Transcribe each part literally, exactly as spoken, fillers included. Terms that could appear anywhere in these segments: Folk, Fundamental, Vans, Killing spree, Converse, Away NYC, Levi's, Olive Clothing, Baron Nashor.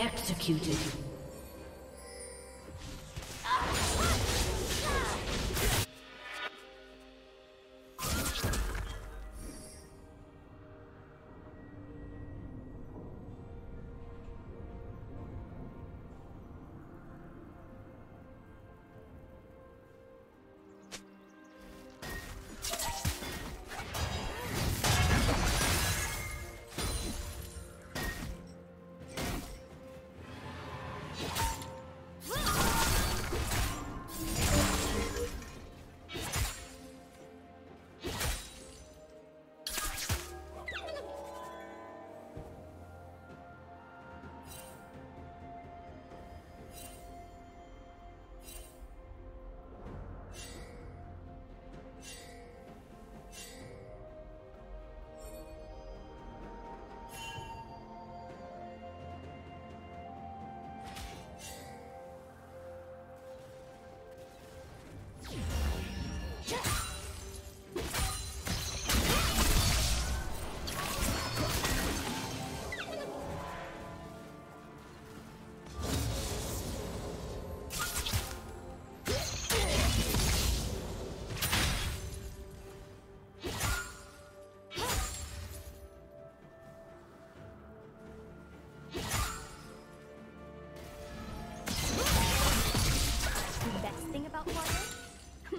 Executed.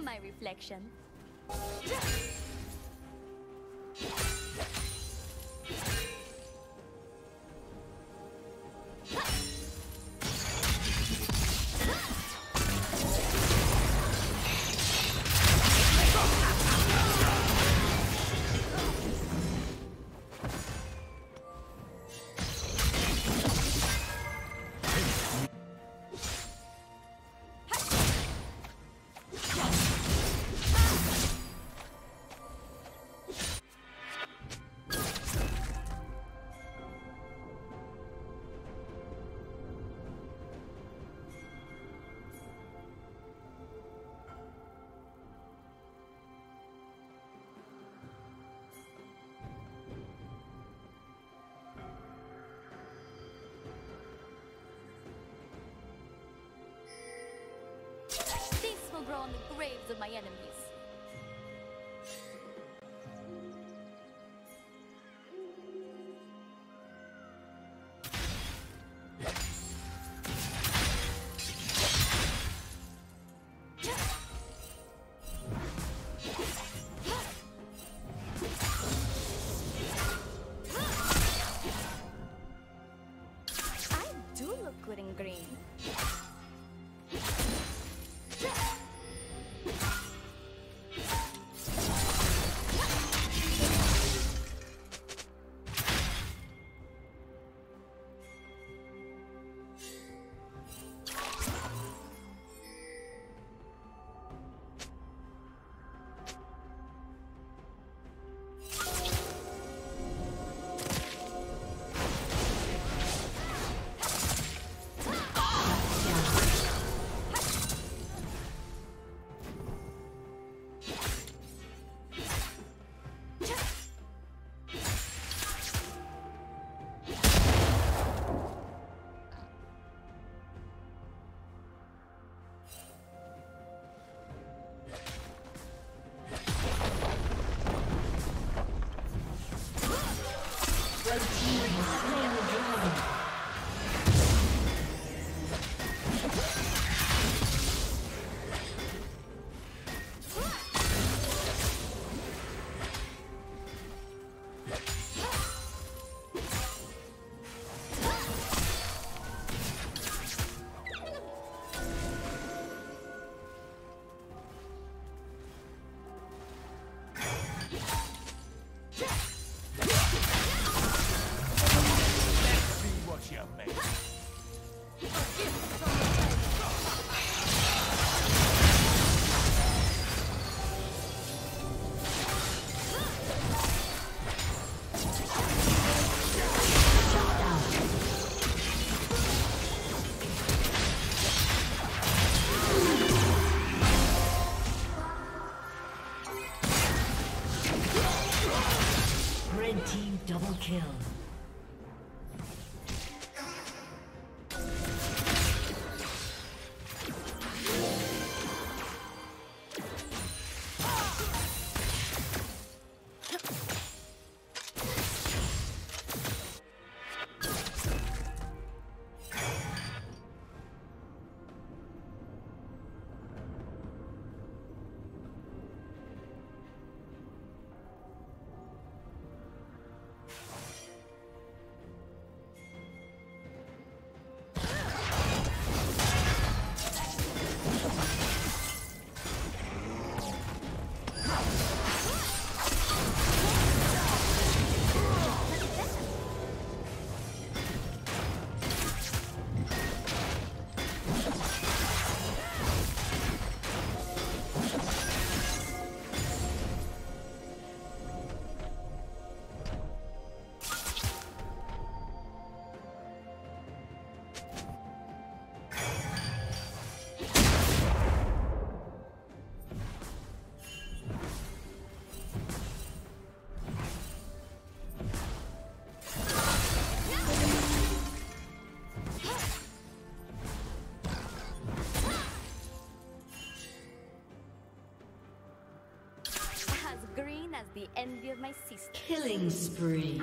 My reflection. upon the graves of my enemies. As the envy of my sister. Killing spree.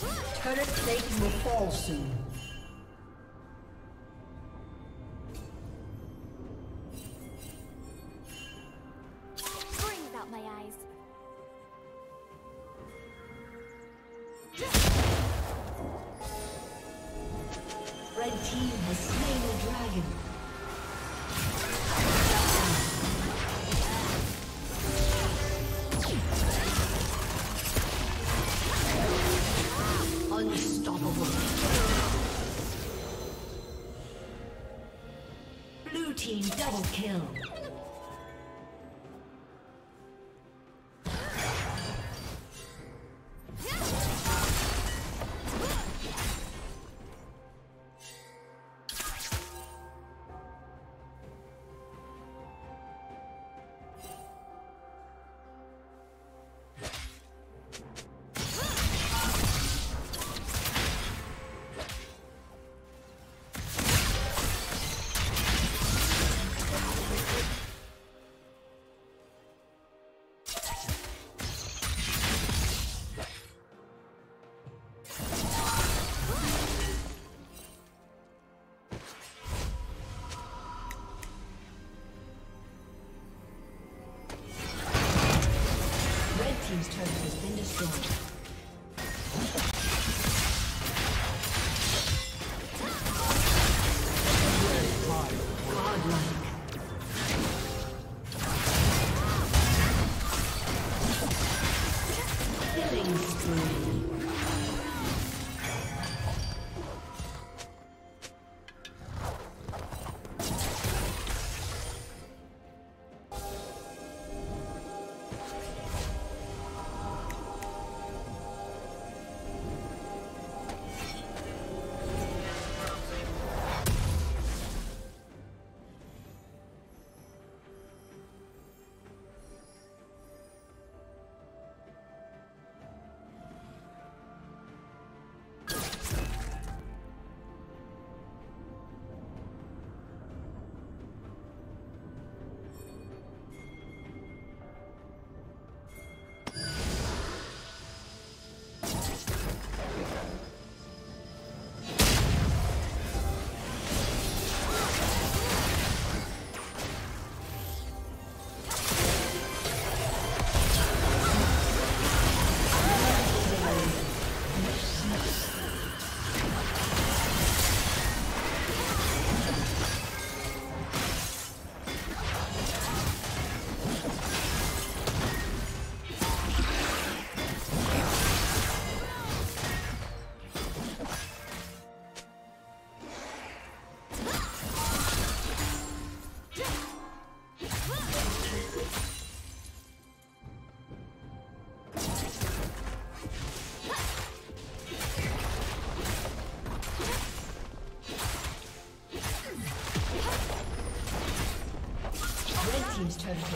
Turret plate will fall soon. Kill. Turret has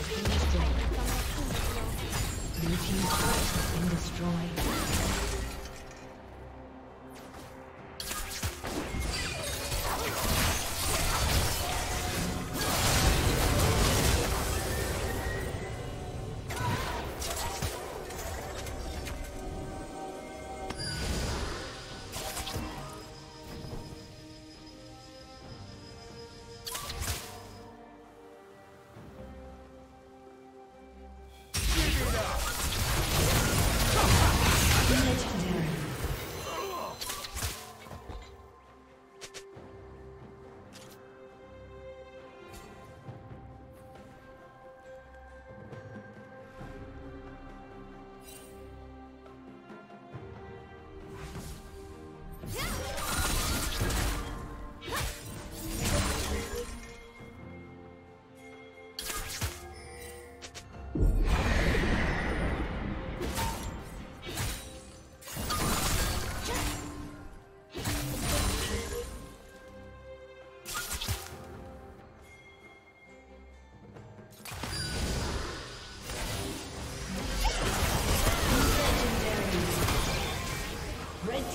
been destroyed. Blue team's turret has been destroyed.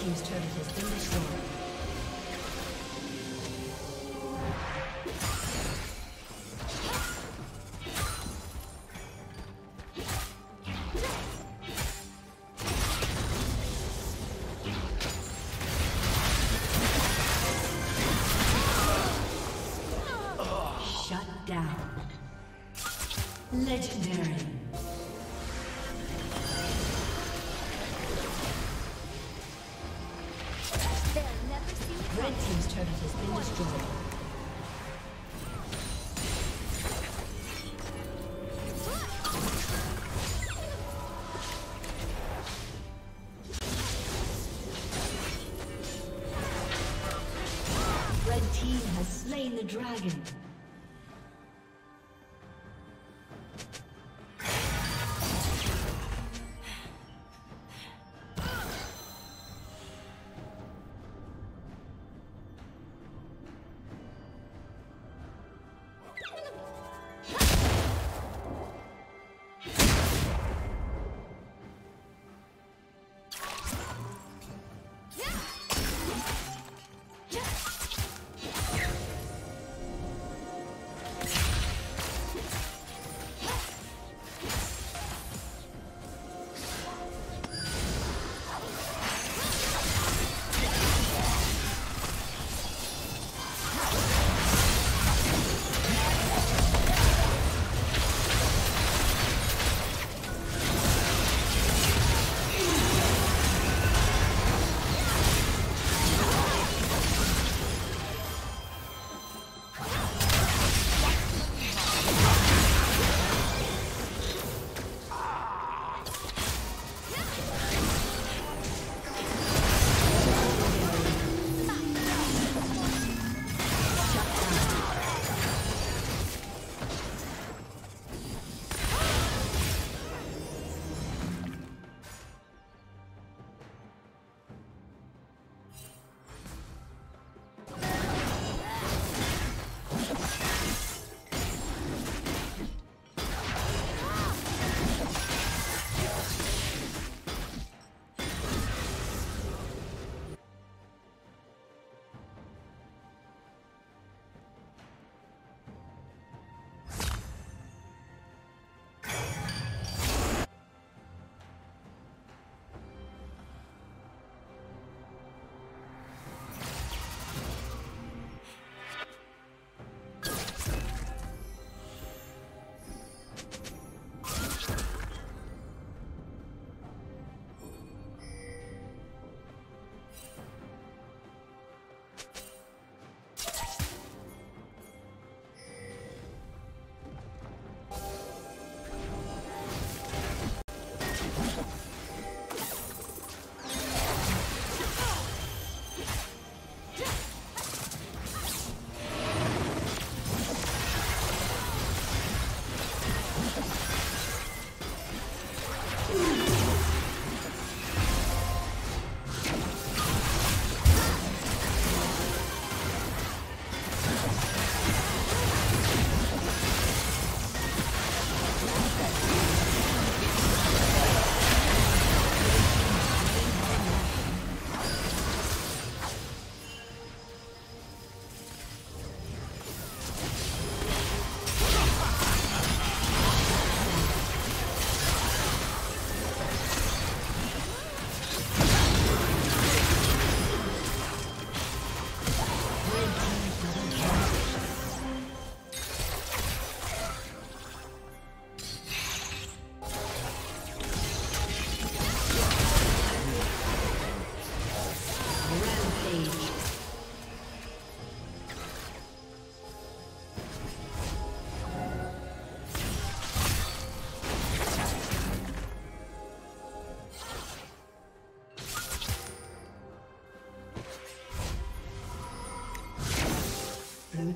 Team's turret has been destroyed. down. Legendary. Red team's turret has been destroyed. Dragon. Blue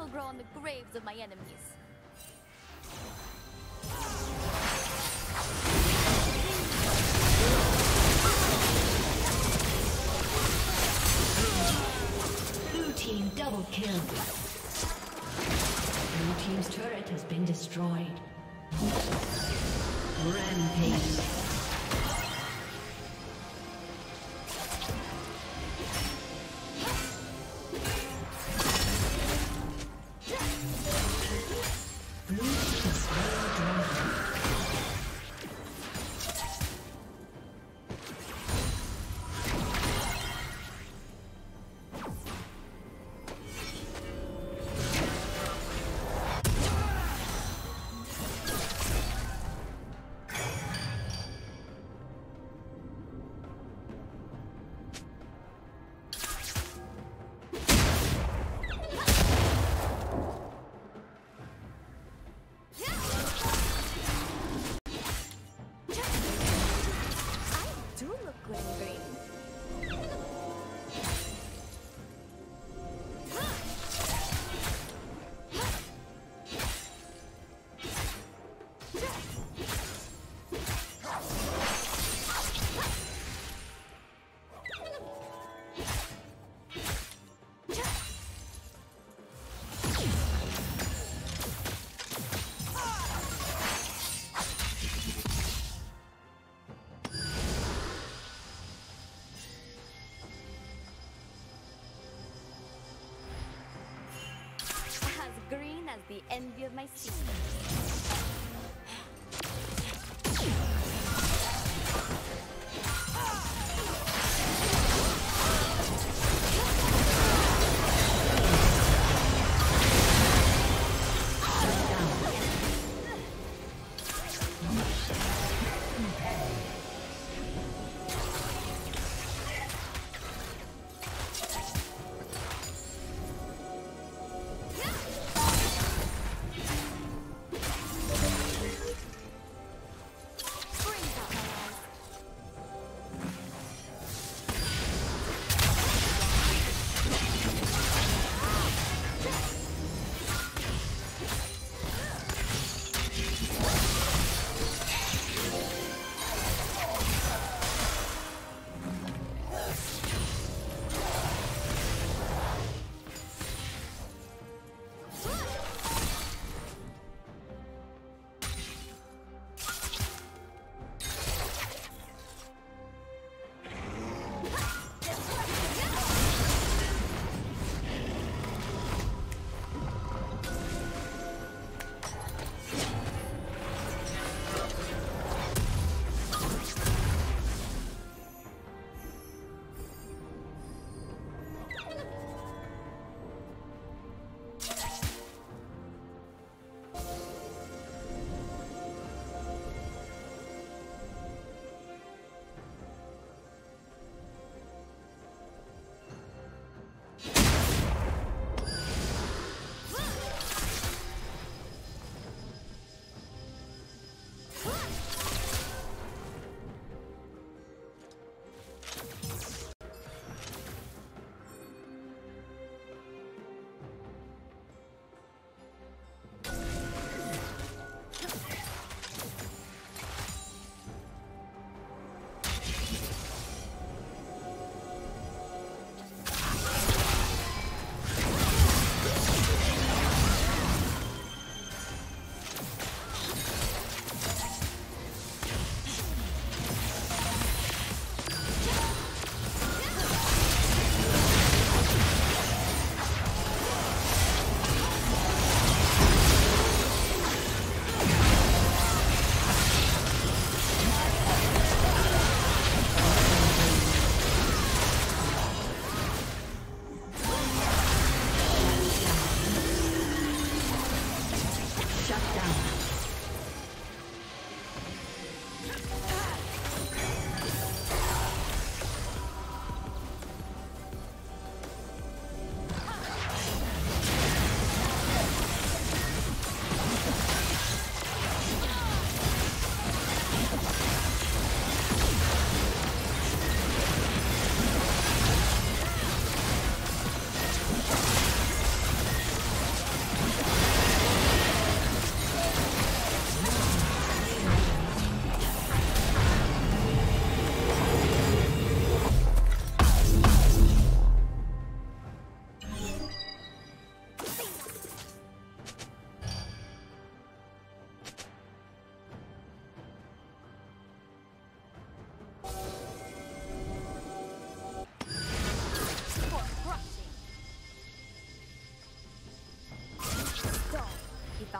will grow on the graves of my enemies. Blue team double kill. Blue team's turret has been destroyed. Rampage. The envy of my season. Yeah.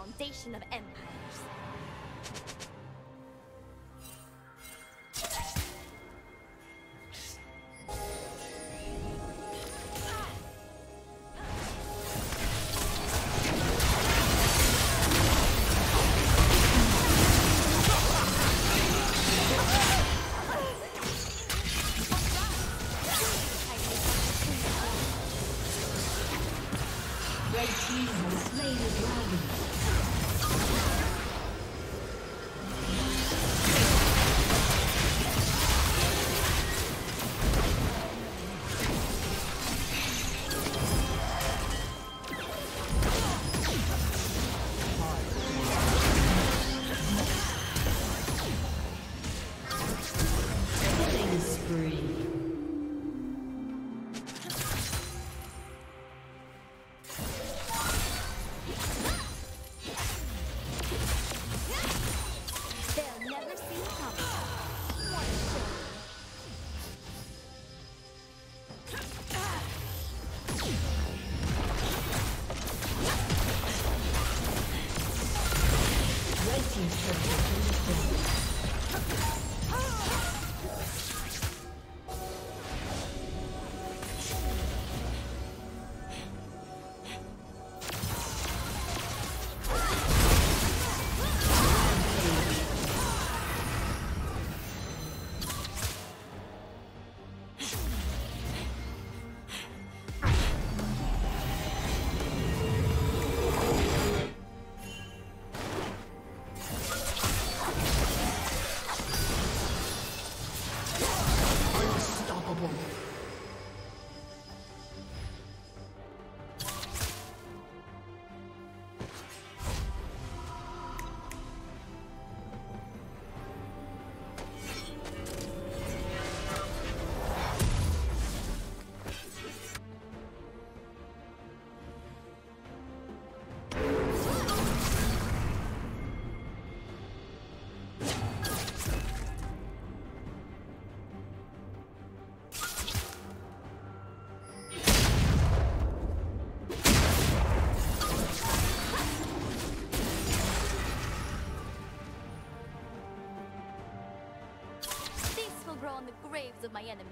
foundation of empires. On the graves of my enemies.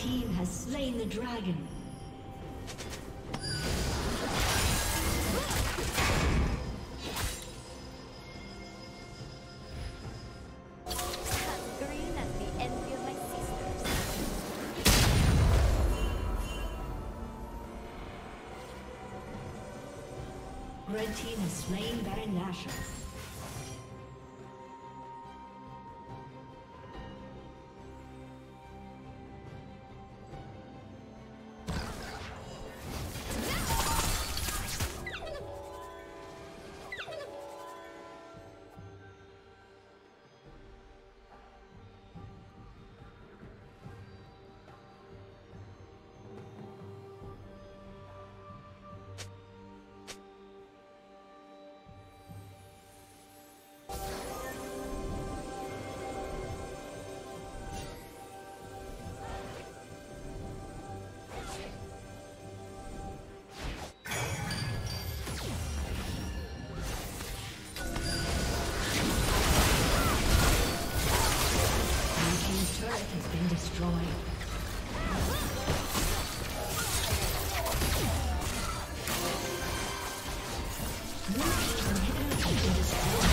team has slain the dragon. Red team has slain Baron Nashor. Destroyed.